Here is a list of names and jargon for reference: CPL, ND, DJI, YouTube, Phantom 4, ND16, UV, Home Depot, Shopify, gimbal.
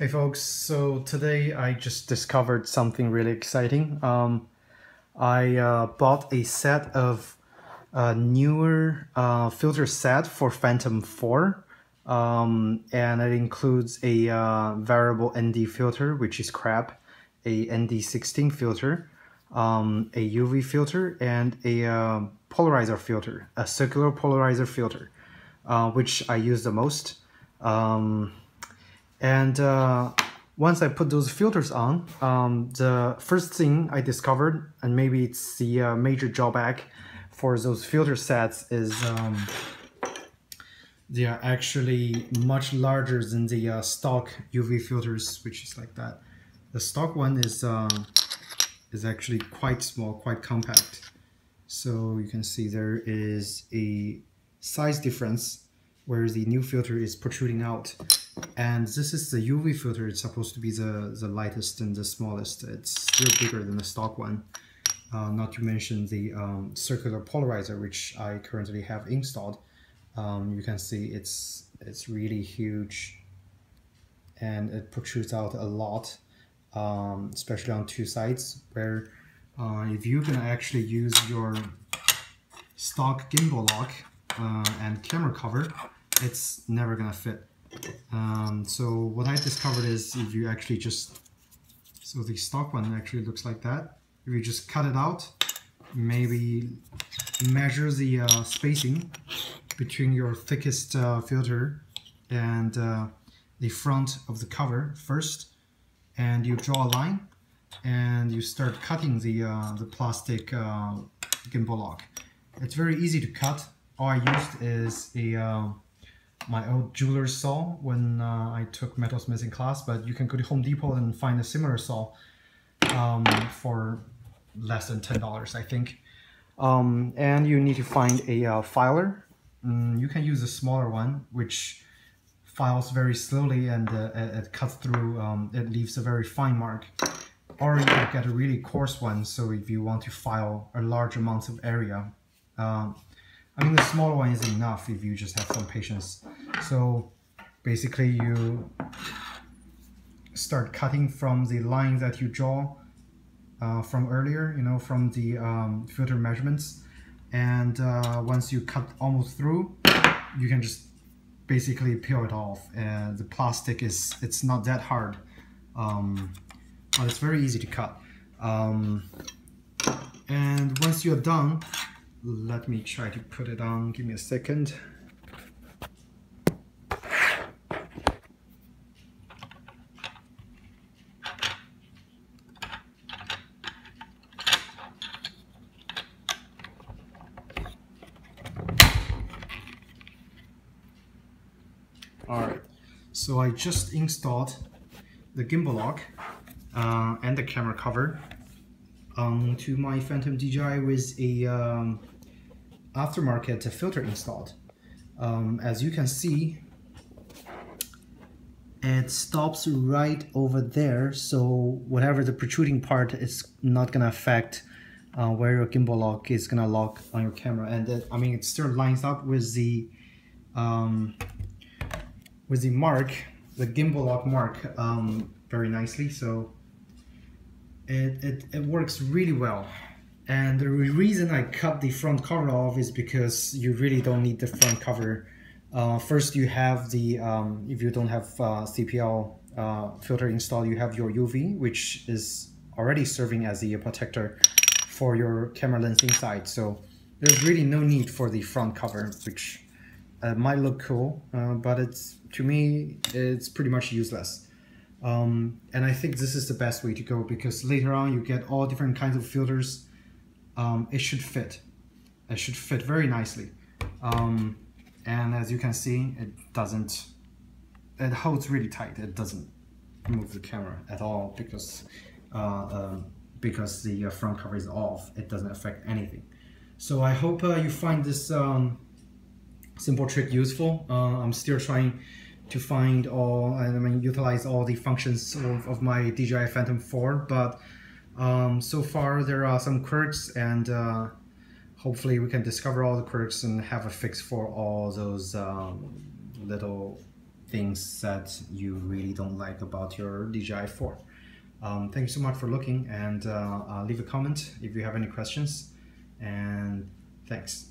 Hey folks, so today I just discovered something really exciting. I bought a set of newer filter set for Phantom 4 and it includes a variable ND filter, which is crap, a ND16 filter, a UV filter, and a polarizer filter, a circular polarizer filter, which I use the most. And once I put those filters on, the first thing I discovered, and maybe it's the major drawback for those filter sets, is they are actually much larger than the stock UV filters, which is like that. The stock one is actually quite small, quite compact. So you can see there is a size difference where the new filter is protruding out. And this is the UV filter. It's supposed to be the lightest and the smallest. It's still bigger than the stock one. Not to mention the circular polarizer, which I currently have installed. You can see it's really huge, and it protrudes out a lot, especially on two sides. Where if you can actually use your stock gimbal lock and camera cover, it's never gonna fit. So what I discovered is if you actually just, so the stock one actually looks like that. If you just cut it out, maybe measure the spacing between your thickest filter and the front of the cover first, and you draw a line and you start cutting the plastic gimbal lock. It's very easy to cut. All I used is a my old jeweler's saw when I took metalsmithing class, but you can go to Home Depot and find a similar saw for less than $10, I think. And you need to find a filer. You can use a smaller one, which files very slowly and it cuts through, it leaves a very fine mark. Or you can get a really coarse one, so if you want to file a large amount of area. I mean, the smaller one is enough if you just have some patience. So basically you start cutting from the line that you draw from earlier, you know, from the filter measurements. And once you cut almost through, you can just basically peel it off. And the plastic is, it's not that hard, but it's very easy to cut. And once you're done, let me try to put it on, give me a second. Alright, so I just installed the gimbal lock and the camera cover onto my Phantom DJI with a aftermarket filter installed. As you can see, it stops right over there, so whatever the protruding part is not gonna affect where your gimbal lock is gonna lock on your camera. And I mean, it still lines up with the mark, the gimbal lock mark, very nicely. So it works really well. And the reason I cut the front cover off is because you really don't need the front cover. First you have the, if you don't have CPL filter installed, you have your UV, which is already serving as the protector for your camera lens inside. So there's really no need for the front cover, which might look cool, but it's, to me, it's pretty much useless. And I think this is the best way to go, because later on you get all different kinds of filters. It should fit. It should fit very nicely. And as you can see, it doesn't, it holds really tight. It doesn't move the camera at all because the front cover is off. It doesn't affect anything. So I hope you find this simple trick useful. I'm still trying to find all, I mean, utilize all the functions of my DJI Phantom 4, but so far there are some quirks, and hopefully we can discover all the quirks and have a fix for all those little things that you really don't like about your DJI 4. Thank you so much for looking, and leave a comment if you have any questions, and thanks.